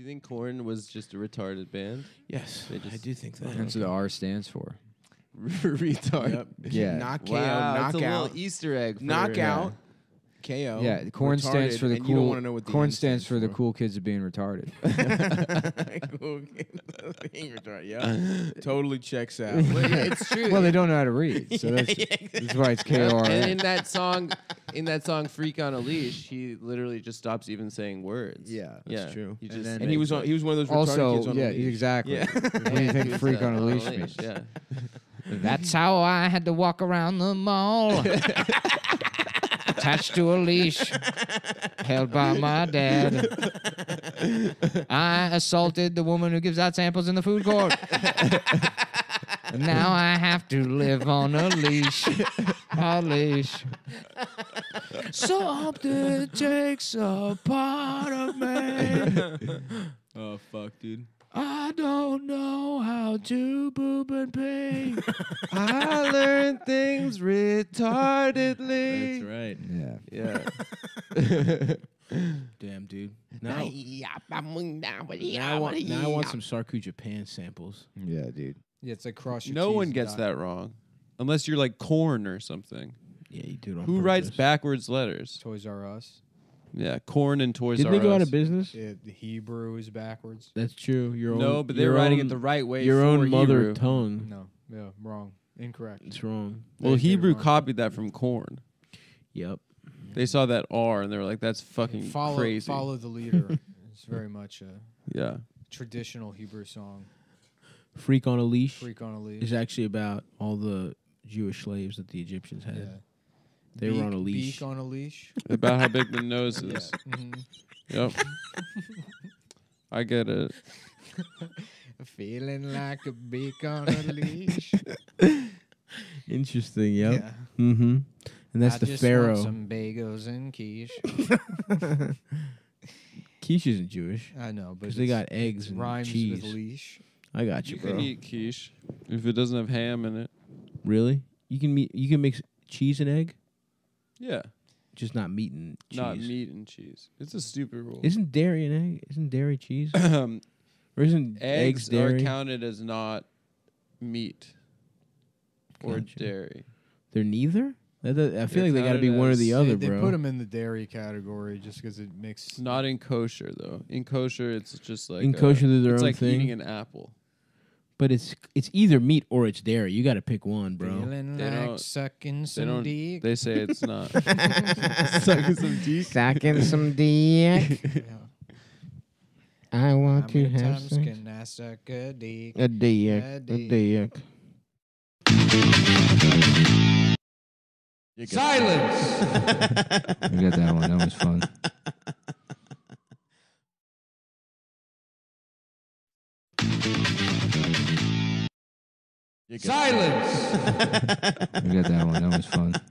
Do you think Korn was just a retarded band? Yes, I do think that. That's what the R stands for. Retard. Yep. Yeah. Knockout. Wow, knockout. That's a little Easter egg. Knockout. KO. Yeah, Korn stands for the cool. Korn stands for the cool kids of being retarded. Cool kids being retarded. Yeah, totally checks out. Well, yeah, it's true. Well, they don't know how to read, so that's why it's KR. And in that song, "Freak on a Leash," he literally just stops even saying words. Yeah, that's true. He just, and he was one of those retarded kids on a leash. Exactly. Yeah, exactly. When you think "freak on a leash" means, yeah. That's how I had to walk around the mall. Attached to a leash, held by my dad. I assaulted the woman who gives out samples in the food court. Now I have to live on a leash, a leash. Something takes a part of me. Oh, fuck, dude. I don't know how to boob and pee. I learn things retardedly. That's right. Yeah. Yeah. Damn, dude. Now I want some Sarku Japan samples. Yeah, dude. Yeah, it's like cross your No one gets that wrong. Unless you're like Korn or something. Yeah, you do it on Who purpose. Writes backwards letters? Toys R Us. Yeah, Korn and Toys R Us. Did they go out of business? Yeah, the Hebrew is backwards. That's true. No, but they're writing it the right way. Your own mother tongue. No, yeah, wrong. Incorrect. It's wrong. Well, Hebrew copied that from Korn. Yep. They saw that R and they were like, that's fucking crazy. Follow the leader. It's very much a traditional Hebrew song. Freak on a Leash. Freak on a Leash. It's actually about all the Jewish slaves that the Egyptians had. Yeah. They were on a leash. Beak on a leash. About how big the nose is. Yeah. Yep. I get it. Feeling like a beak on a leash. Interesting, yep. Yeah. Mm-hmm. And that's the Pharaoh. I just want some bagels and quiche. Quiche isn't Jewish. I know, but they got eggs and rhymes cheese. With leash. I got you, bro. You can eat quiche if it doesn't have ham in it. Really? You can mix cheese and egg? Yeah. Just not meat and cheese. Not meat and cheese. It's a stupid rule. Isn't dairy an egg? Isn't dairy cheese? Or isn't eggs dairy? Are counted as not meat or dairy. They're neither? I feel like they got to be one or the other, bro. They put them in the dairy category just because it mixes. Not in kosher, though. In kosher, it's just like... In kosher, they're their own thing. It's like eating an apple. But it's either meat or it's dairy. You got to pick one, bro. They don't sucking some dick. They say it's not sucking some dick. Sucking some dick. I want to have some. Can I suck a dick? A dick. A dick. Silence. I got that one. That was fun. Silence! I got that one. That was fun.